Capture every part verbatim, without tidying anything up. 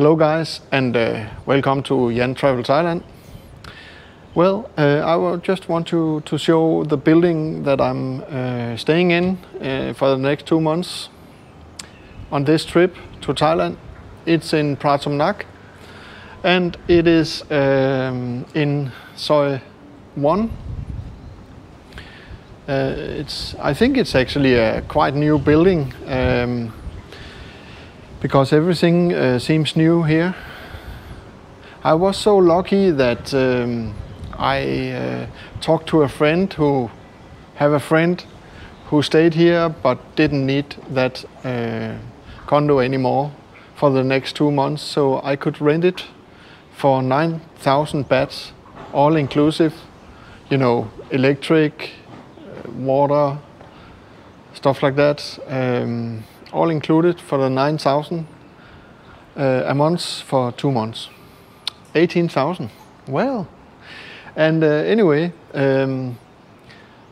Hello guys, and uh, welcome to Jan Travel Thailand. Well, uh, I just want to, to show the building that I'm uh, staying in uh, for the next two months on this trip to Thailand. It's in Pratumnak, and it is um, in Soi one. Uh, it's, I think it's actually a quite new building, um, because everything uh, seems new here. I was so lucky that um, I uh, talked to a friend who have a friend who stayed here but didn't need that uh, condo anymore for the next two months, so I could rent it for nine thousand baht, all inclusive, you know, electric, water, stuff like that. Um, all included for the nine thousand uh, a month for two months. eighteen thousand, well. And uh, anyway, um,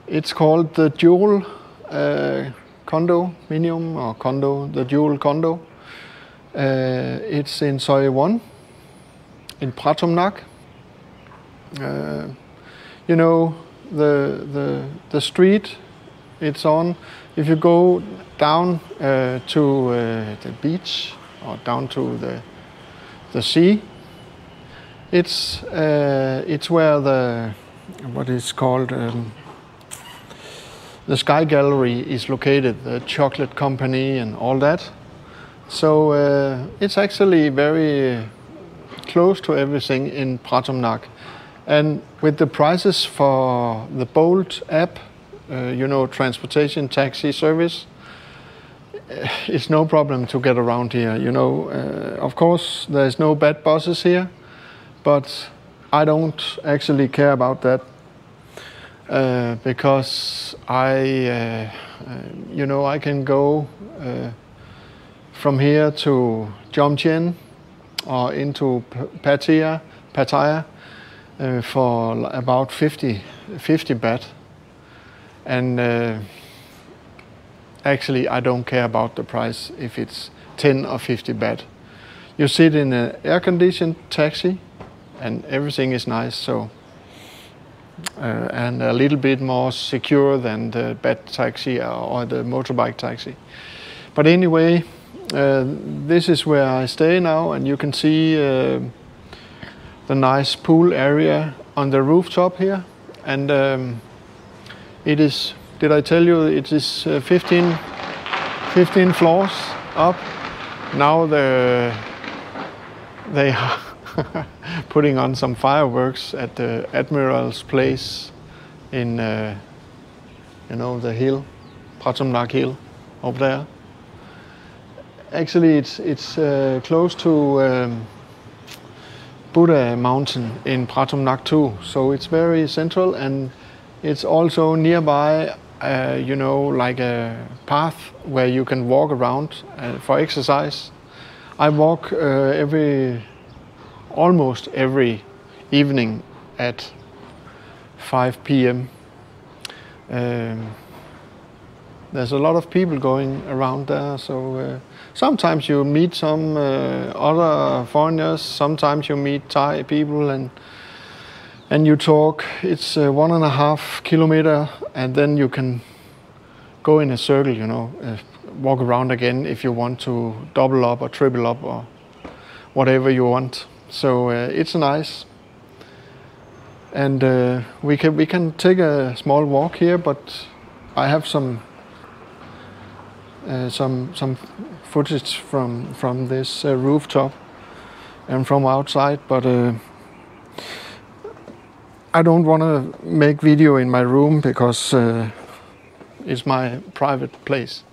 it's called the Jewel uh, condominium or condo, the Jewel condo. Uh, it's in Soi one, in Pratumnak. Uh, you know, the, the, the street it's on, if you go down uh, to uh, the beach or down to the the sea, it's uh, it's where the what is called um, the Sky Gallery is located, the Chocolate Company and all that. So uh, it's actually very close to everything in Pratumnak, and with the prices for the Bolt app, Uh, you know, transportation, taxi service, it's no problem to get around here, you know. Uh, of course, there's no bad buses here, but I don't actually care about that, uh, because I, uh, uh, you know, I can go uh, from here to Jomtien or into Pattaya, Pattaya uh, for about fifty, fifty baht. And uh, actually, I don't care about the price if it's ten or fifty baht. You sit in an air-conditioned taxi, and everything is nice. So, uh, and a little bit more secure than the bad taxi or the motorbike taxi. But anyway, uh, this is where I stay now, and you can see uh, the nice pool area on the rooftop here, and. Um, It is, did I tell you, it is uh, fifteen, fifteen floors up. Now the, they are putting on some fireworks at the Admiral's Place in, uh, you know, the hill, Pratumnak Hill, up there. Actually, it's, it's uh, close to um, Buddha Mountain in Pratumnak too, so it's very central, and it's also nearby, uh, you know, like a path where you can walk around uh, for exercise. I walk uh, every, almost every evening at five p m Um, there's a lot of people going around there, so uh, sometimes you meet some uh, other foreigners, sometimes you meet Thai people, and and you talk. It's uh, one and a half kilometer, and then you can go in a circle, you know, uh, walk around again if you want to double up or triple up or whatever you want. So uh, it's nice, and uh, we can we can take a small walk here, but I have some uh, some some footage from from this uh, rooftop and from outside, but. Uh, I don't want to make video in my room because uh, it's my private place.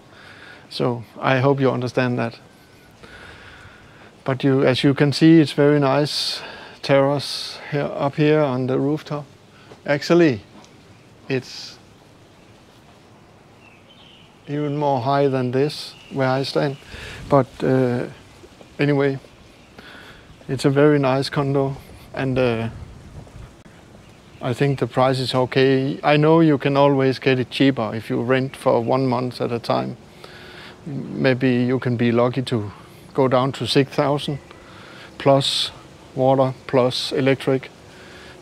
So I hope you understand that. But you, as you can see, it's very nice terrace here, up here on the rooftop. Actually, it's even more high than this where I stand. But uh, anyway, it's a very nice condo, and. Uh, I think the price is okay. I know you can always get it cheaper if you rent for one month at a time. Maybe you can be lucky to go down to six thousand plus water, plus electric.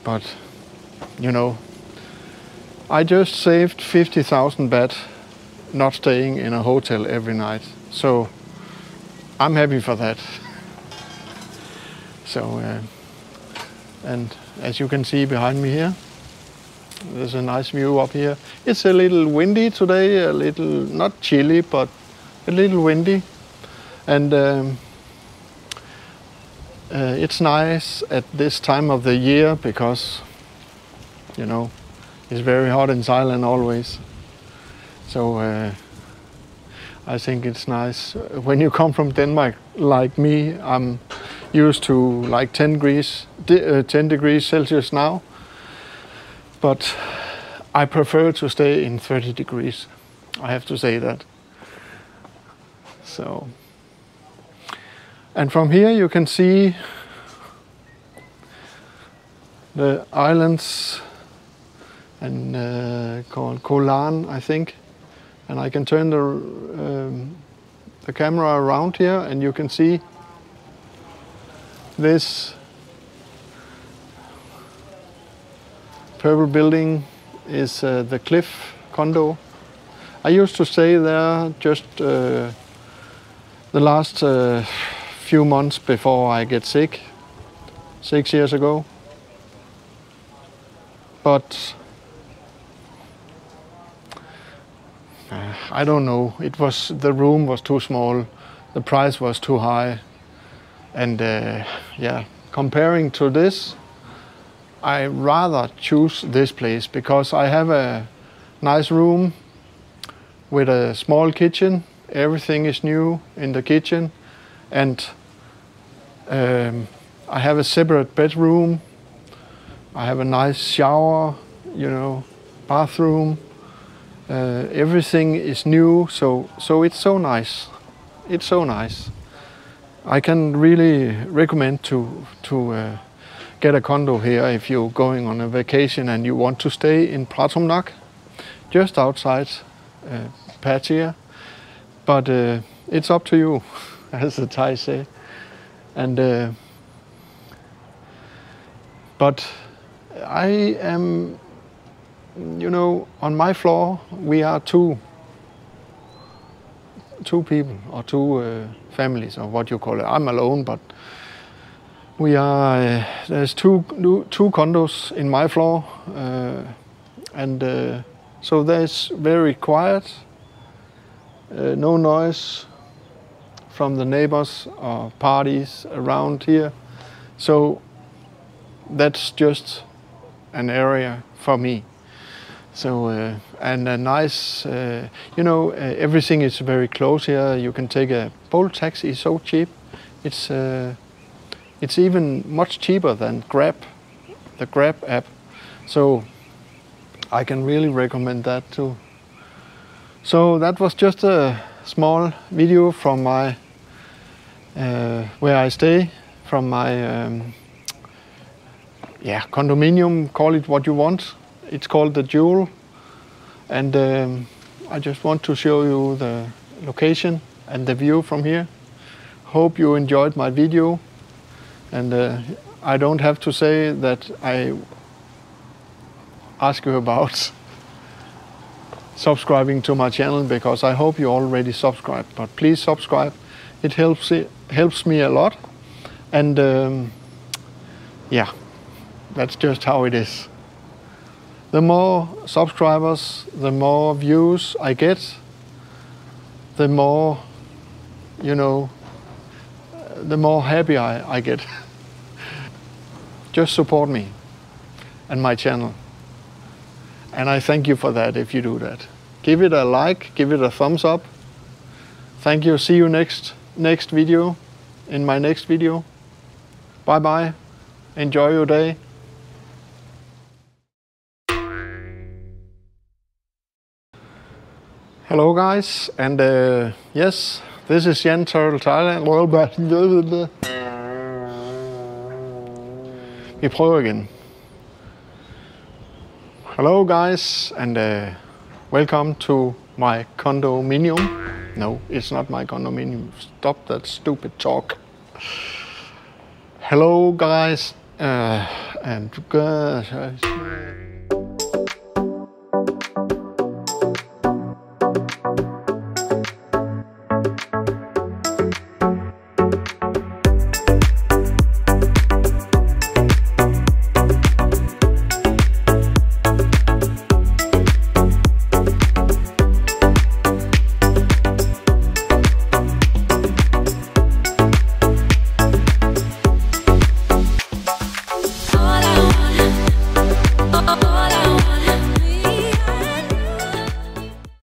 But, you know, I just saved fifty thousand baht not staying in a hotel every night. So I'm happy for that. So, uh, and as you can see behind me here, there's a nice view up here. It's a little windy today, a little, not chilly, but a little windy. And um, uh, it's nice at this time of the year because, you know, it's very hot in Thailand always. So uh, I think it's nice. When you come from Denmark, like me, I'm used to like ten degrees, ten degrees Celsius now. But I prefer to stay in thirty degrees. I have to say that. So, and from here you can see the islands and uh, called Koh Larn, I think. And I can turn the um, the camera around here, and you can see this purple building is uh, the Cliff condo. I used to stay there just uh, the last uh, few months before I get sick, six years ago. But uh, I don't know, it was, the room was too small, the price was too high, and uh, yeah, comparing to this, I rather choose this place because I have a nice room with a small kitchen. Everything is new in the kitchen, and um, I have a separate bedroom. I have a nice shower, you know, bathroom. Uh, everything is new, so so it's so nice. It's so nice. I can really recommend to to. Uh, Get a condo here if you're going on a vacation and you want to stay in Pratumnak, just outside uh, Pattaya. But uh, it's up to you, as the Thai say. And uh, but I am, you know, on my floor we are two, two people or two uh, families or what you call it. I'm alone, but. We are, uh, there's two, two condos in my floor, uh, and uh, so there's very quiet, uh, no noise from the neighbors or parties around here. So that's just an area for me. So, uh, and a nice, uh, you know, uh, everything is very close here. You can take a Bolt taxi, so cheap. It's uh, It's even much cheaper than Grab, the Grab app. So I can really recommend that too. So that was just a small video from my, uh, where I stay, from my um, yeah, condominium, call it what you want. It's called the Jewel. And um, I just want to show you the location and the view from here. Hope you enjoyed my video. And uh, I don't have to say that I ask you about subscribing to my channel, because I hope you already subscribed. But please subscribe; it helps it helps me a lot. And um, yeah, that's just how it is. The more subscribers, the more views I get, the more, you know, the more happy I, I get. Just support me and my channel. And I thank you for that if you do that. Give it a like, give it a thumbs up. Thank you, see you next, next video, in my next video. Bye-bye, enjoy your day. Hello guys, and uh, yes, this is Jan Turtle Thailand. Vi prøver igen. Hello guys, and uh, welcome to my condominium. No, it's not my condominium. Stop that stupid talk. Hello guys, uh, and uh,